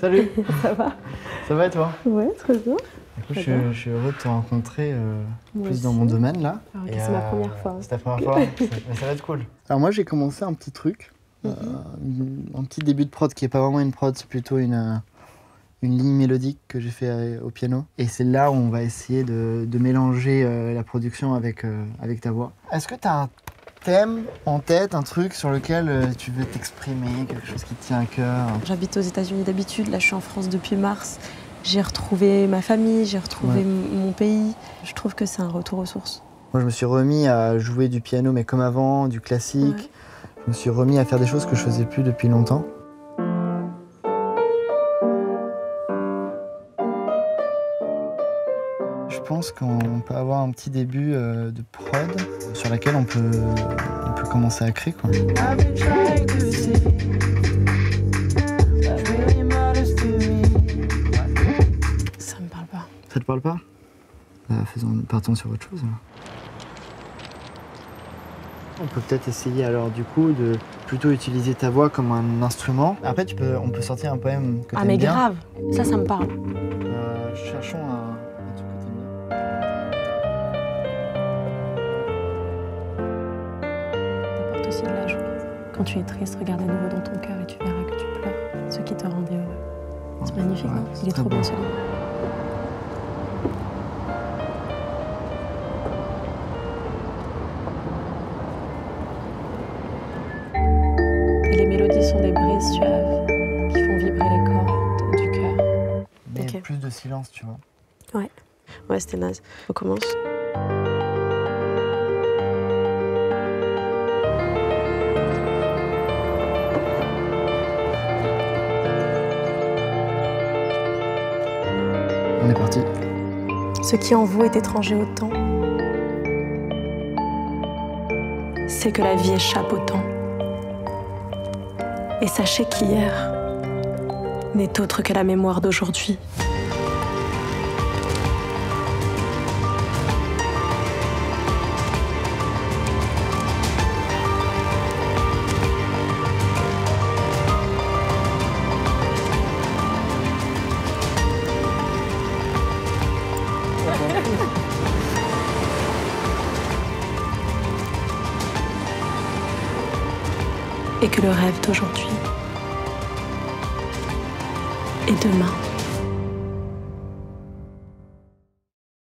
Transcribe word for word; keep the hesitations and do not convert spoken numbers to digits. Salut. Ça va? Ça va et toi? Ouais, très bien. Du coup, je, je suis heureux de te rencontrer euh, plus aussi. Dans mon domaine là. Okay, c'est euh, ma première fois. C'est ta première fois, mais ça va être cool. Alors moi, j'ai commencé un petit truc, mm-hmm. euh, un petit début de prod qui n'est pas vraiment une prod, c'est plutôt une, une ligne mélodique que j'ai fait au piano. Et c'est là où on va essayer de, de mélanger euh, la production avec, euh, avec ta voix. Est-ce que tu as un thème en tête, un truc sur lequel tu veux t'exprimer, quelque chose qui te tient à cœur? J'habite aux États-Unis d'habitude, là je suis en France depuis mars. J'ai retrouvé ma famille, j'ai retrouvé ouais. mon pays. Je trouve que c'est un retour aux sources. Moi, je me suis remis à jouer du piano, mais comme avant, du classique. Ouais. Je me suis remis à faire des choses que je faisais plus depuis longtemps. Je pense qu'on peut avoir un petit début de prod sur laquelle on peut, on peut commencer à créer, quoi. Ça te parle pas? Bah, faisons, partons sur autre chose. On peut peut-être essayer alors du coup de plutôt utiliser ta voix comme un instrument. Après, tu peux, on peut sortir un poème que t'aimes bien. Ah mais grave, ça, ça me parle. Euh, cherchons un, un truc que t'aimes bien. T'apportes aussi de la joie. Quand tu es triste, regarde à nouveau dans ton cœur et tu verras que tu pleures. Ce qui te rendait heureux. C'est magnifique, ouais, est il est trop beau celui-là. Sont des brises suaves qui font vibrer les cordes du cœur. Mais okay. Plus de silence, tu vois. Ouais, ouais, c'était naze. On commence. On est parti. Ce qui en vous est étranger au temps, c'est que la vie échappe au temps. Et sachez qu'hier n'est autre que la mémoire d'aujourd'hui. Et que le rêve d'aujourd'hui et demain